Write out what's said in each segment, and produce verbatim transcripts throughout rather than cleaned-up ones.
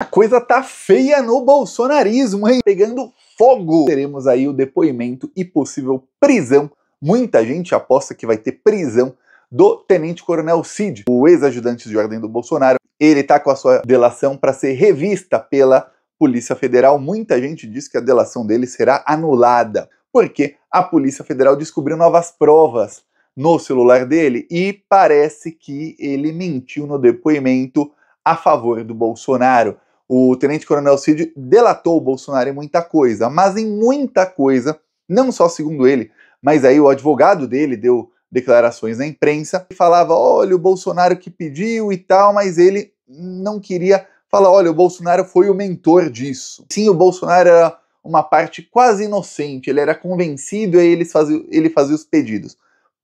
A coisa tá feia no bolsonarismo, hein? Pegando fogo! Teremos aí o depoimento e possível prisão. Muita gente aposta que vai ter prisão do Tenente Coronel Cid, o ex-ajudante de ordem do Bolsonaro. Ele tá com a sua delação para ser revista pela Polícia Federal. Muita gente diz que a delação dele será anulada, porque a Polícia Federal descobriu novas provas no celular dele e parece que ele mentiu no depoimento a favor do Bolsonaro. O Tenente Coronel Cid delatou o Bolsonaro em muita coisa, mas em muita coisa, não só segundo ele, mas aí o advogado dele deu declarações na imprensa e falava, olha, o Bolsonaro que pediu e tal, mas ele não queria falar, olha, o Bolsonaro foi o mentor disso. Sim, o Bolsonaro era uma parte quase inocente, ele era convencido e ele fazia, ele fazia os pedidos.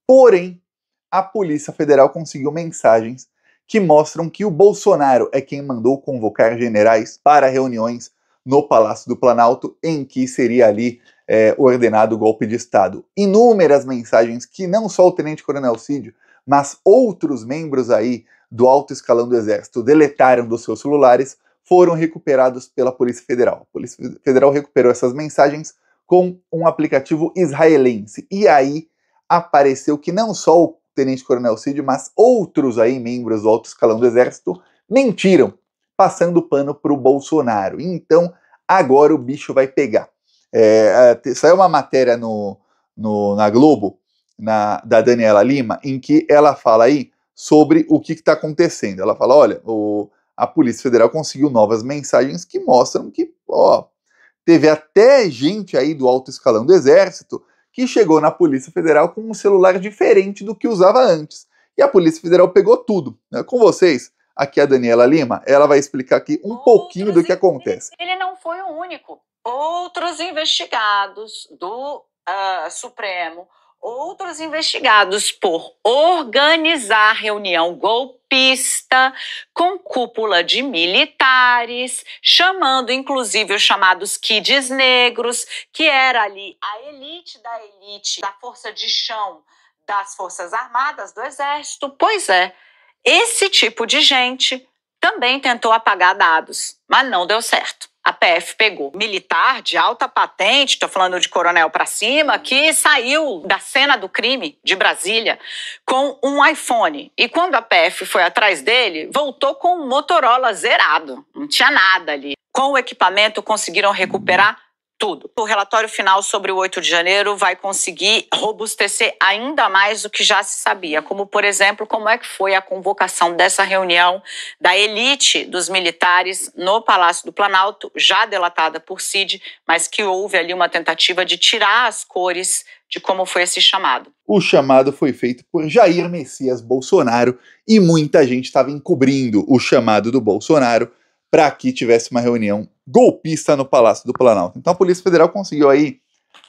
Porém, a Polícia Federal conseguiu mensagens que mostram que o Bolsonaro é quem mandou convocar generais para reuniões no Palácio do Planalto, em que seria ali é, ordenado o golpe de Estado. Inúmeras mensagens que não só o Tenente Coronel Cid, mas outros membros aí do alto escalão do Exército deletaram dos seus celulares, foram recuperados pela Polícia Federal. A Polícia Federal recuperou essas mensagens com um aplicativo israelense. E aí apareceu que não só o Tenente Coronel Cid, mas outros aí membros do alto escalão do Exército mentiram, passando pano para o Bolsonaro. Então, agora o bicho vai pegar. É, saiu uma matéria no, no, na Globo, na, da Daniela Lima, em que ela fala aí sobre o que está acontecendo. Ela fala, olha, o, a Polícia Federal conseguiu novas mensagens que mostram que, ó, teve até gente aí do alto escalão do Exército que chegou na Polícia Federal com um celular diferente do que usava antes. E a Polícia Federal pegou tudo. Com vocês, aqui a Daniela Lima, ela vai explicar aqui um Outros pouquinho do que acontece. Ele não foi o único. Outros investigados do uh, Supremo, outros investigados por organizar reunião golpista com cúpula de militares, chamando inclusive os chamados kids negros, que era ali a elite da elite da força de chão das Forças Armadas, do Exército. Pois é, esse tipo de gente também tentou apagar dados, mas não deu certo. A P F pegou militar de alta patente, tô falando de coronel pra cima, que saiu da cena do crime de Brasília com um iPhone. E quando a P F foi atrás dele, voltou com um Motorola zerado. Não tinha nada ali. Com o equipamento, conseguiram recuperar tudo. O relatório final sobre o oito de janeiro vai conseguir robustecer ainda mais o que já se sabia, como, por exemplo, como é que foi a convocação dessa reunião da elite dos militares no Palácio do Planalto, já delatada por Cid, mas que houve ali uma tentativa de tirar as cores de como foi esse chamado. O chamado foi feito por Jair Messias Bolsonaro e muita gente estava encobrindo o chamado do Bolsonaro para que tivesse uma reunião golpista no Palácio do Planalto. Então a Polícia Federal conseguiu aí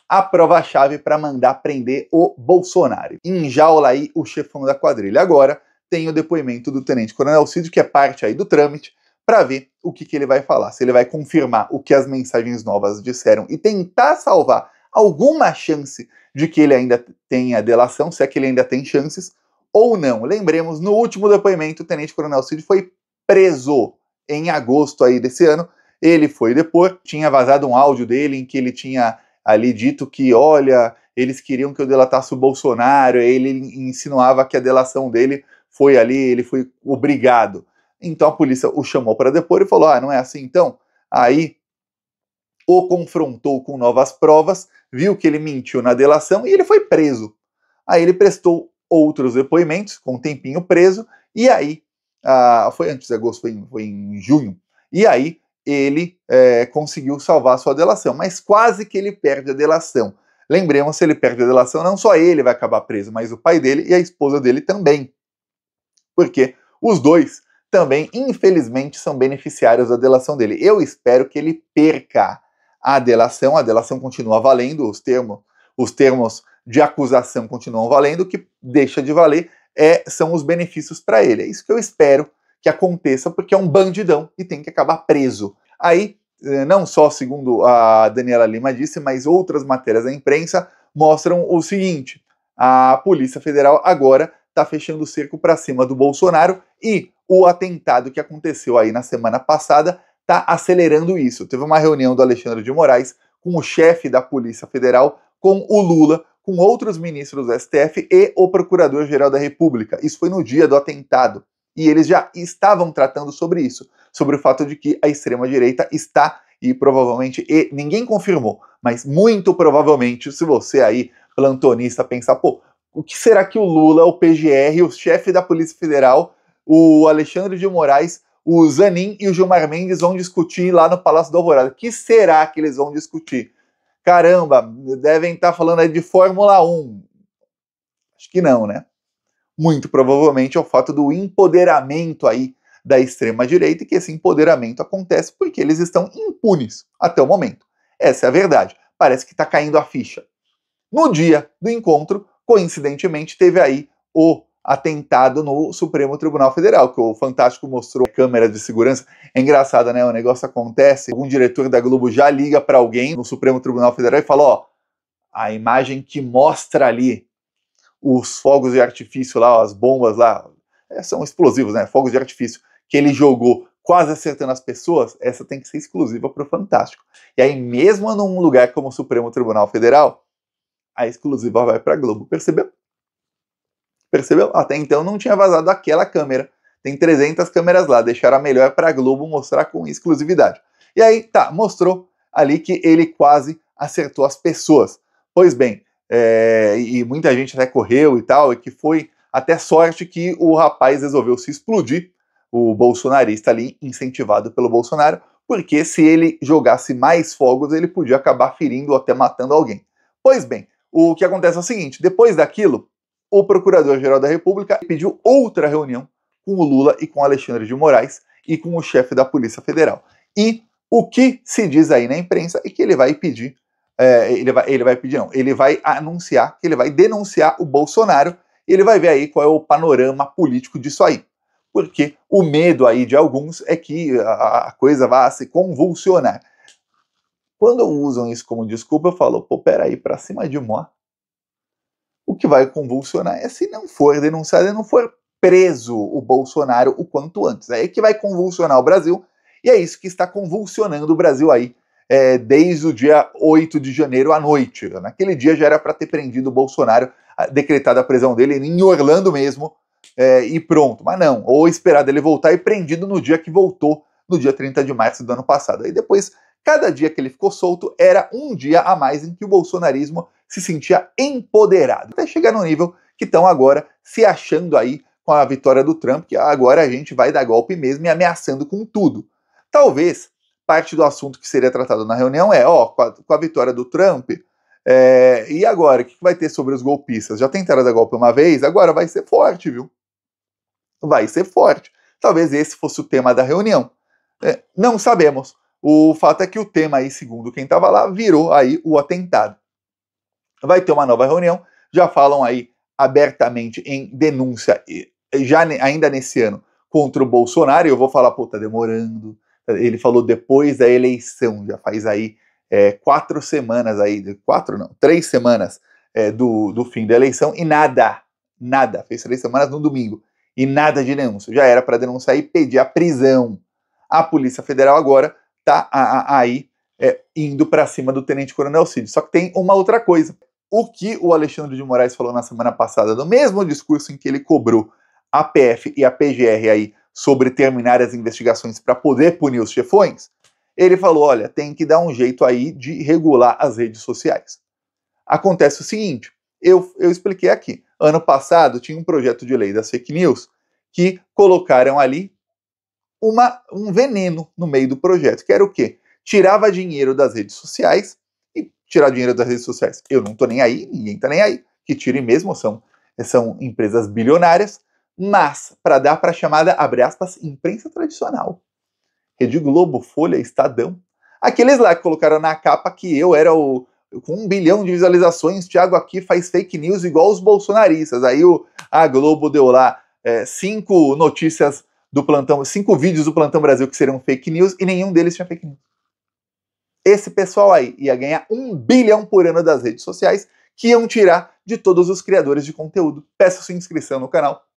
a prova-chave para mandar prender o Bolsonaro. Enjaula aí o chefão da quadrilha. Agora tem o depoimento do Tenente Coronel Cid, que é parte aí do trâmite, para ver o que, que ele vai falar. Se ele vai confirmar o que as mensagens novas disseram e tentar salvar alguma chance de que ele ainda tenha delação, se é que ele ainda tem chances ou não. Lembremos, no último depoimento, o Tenente Coronel Cid foi preso em agosto aí desse ano. Ele foi depor, tinha vazado um áudio dele em que ele tinha ali dito que, olha, eles queriam que eu delatasse o Bolsonaro, ele insinuava que a delação dele foi ali, ele foi obrigado. Então a polícia o chamou para depor e falou, ah, não é assim então? Aí o confrontou com novas provas, viu que ele mentiu na delação e ele foi preso. Aí ele prestou outros depoimentos, com um tempinho preso, e aí, ah, foi antes de agosto, foi em, foi em junho, e aí ele é, conseguiu salvar a sua delação, mas quase que ele perde a delação. Lembremos, se ele perde a delação, não só ele vai acabar preso, mas o pai dele e a esposa dele também. Porque os dois também, infelizmente, são beneficiários da delação dele. Eu espero que ele perca a delação, a delação continua valendo, os termos, os termos de acusação continuam valendo, o que deixa de valer é, são os benefícios para ele. É isso que eu espero que aconteça, porque é um bandidão e tem que acabar preso. Aí, não só segundo a Daniela Lima disse, mas outras matérias da imprensa mostram o seguinte, a Polícia Federal agora está fechando o cerco para cima do Bolsonaro e o atentado que aconteceu aí na semana passada está acelerando isso. Teve uma reunião do Alexandre de Moraes com o chefe da Polícia Federal, com o Lula, com outros ministros do S T F e o Procurador-Geral da República. Isso foi no dia do atentado. E eles já estavam tratando sobre isso, sobre o fato de que a extrema-direita está, e provavelmente, e ninguém confirmou, mas muito provavelmente, se você aí, plantonista, pensar, pô, o que será que o Lula, o P G R, o chefe da Polícia Federal, o Alexandre de Moraes, o Zanin e o Gilmar Mendes vão discutir lá no Palácio do Alvorada? O que será que eles vão discutir? Caramba, devem estar falando aí de Fórmula um. Acho que não, né? Muito provavelmente é o fato do empoderamento aí da extrema-direita, e que esse empoderamento acontece porque eles estão impunes até o momento. Essa é a verdade. Parece que está caindo a ficha. No dia do encontro, coincidentemente, teve aí o atentado no Supremo Tribunal Federal, que o Fantástico mostrou câmeras de segurança. É engraçado, né? O negócio acontece, algum diretor da Globo já liga para alguém no Supremo Tribunal Federal e fala, ó, a imagem que mostra ali os fogos de artifício lá, ó, as bombas lá, é, são explosivos, né? Fogos de artifício que ele jogou quase acertando as pessoas, essa tem que ser exclusiva para o Fantástico. E aí, mesmo num lugar como o Supremo Tribunal Federal, a exclusiva vai para a Globo. Percebeu? Percebeu? Até então não tinha vazado aquela câmera. Tem trezentas câmeras lá, deixaram a melhor para a Globo mostrar com exclusividade. E aí, tá, mostrou ali que ele quase acertou as pessoas. Pois bem, é, e muita gente até correu e tal, e que foi até sorte que o rapaz resolveu se explodir, o bolsonarista ali, incentivado pelo Bolsonaro, porque se ele jogasse mais fogos, ele podia acabar ferindo ou até matando alguém. Pois bem, o que acontece é o seguinte, depois daquilo, o Procurador-Geral da República pediu outra reunião com o Lula e com Alexandre de Moraes e com o chefe da Polícia Federal. E o que se diz aí na imprensa é que ele vai pedir, é, ele, vai, ele vai pedir não, ele vai anunciar, que ele vai denunciar o Bolsonaro, e ele vai ver aí qual é o panorama político disso aí. Porque o medo aí de alguns é que a, a coisa vá se convulsionar. Quando usam isso como desculpa, eu falo, pô, peraí, pra cima de Moá, o que vai convulsionar é se não for denunciado e não for preso o Bolsonaro o quanto antes. É que vai convulsionar o Brasil, e é isso que está convulsionando o Brasil aí, é, desde o dia oito de janeiro à noite. Naquele dia já era para ter prendido o Bolsonaro, decretado a prisão dele em Orlando mesmo, é, e pronto. Mas não, ou esperado ele voltar e prendido no dia que voltou, no dia trinta de março do ano passado. Aí depois, cada dia que ele ficou solto era um dia a mais em que o bolsonarismo se sentia empoderado, até chegar no nível que estão agora se achando aí com a vitória do Trump, que agora a gente vai dar golpe mesmo e ameaçando com tudo. Talvez parte do assunto que seria tratado na reunião é, ó, com a, com a vitória do Trump, é, e agora, o que vai ter sobre os golpistas? Já tentaram dar golpe uma vez, agora vai ser forte, viu? Vai ser forte. Talvez esse fosse o tema da reunião. É, não sabemos. O fato é que o tema aí, segundo quem estava lá, virou aí o atentado. Vai ter uma nova reunião, já falam aí abertamente em denúncia, já ainda nesse ano, contra o Bolsonaro, e eu vou falar, pô, tá demorando, ele falou depois da eleição, já faz aí é, quatro semanas aí, quatro não, três semanas é, do, do fim da eleição, e nada, nada, fez três semanas no domingo, e nada de denúncia, já era para denunciar e pedir a prisão. A Polícia Federal agora tá aí é, indo para cima do Tenente Coronel Cid. Só que tem uma outra coisa. O que o Alexandre de Moraes falou na semana passada, no mesmo discurso em que ele cobrou a P F e a P G R aí sobre terminar as investigações para poder punir os chefões, ele falou, olha, tem que dar um jeito aí de regular as redes sociais. Acontece o seguinte, eu, eu expliquei aqui. Ano passado tinha um projeto de lei das fake news que colocaram ali Uma, um veneno no meio do projeto, que era o quê? Tirava dinheiro das redes sociais, e tirar dinheiro das redes sociais, eu não tô nem aí, ninguém tá nem aí, que tirem mesmo, são, são empresas bilionárias, mas para dar para a chamada, abre aspas, imprensa tradicional. Rede Globo, Folha, Estadão, aqueles lá que colocaram na capa que eu era o, com um bilhão de visualizações, Thiago aqui faz fake news igual os bolsonaristas, aí o, a Globo deu lá é, cinco notícias do Plantão, cinco vídeos do Plantão Brasil que seriam fake news, e nenhum deles tinha fake news. Esse pessoal aí ia ganhar um bilhão por ano das redes sociais, que iam tirar de todos os criadores de conteúdo. Peço sua inscrição no canal,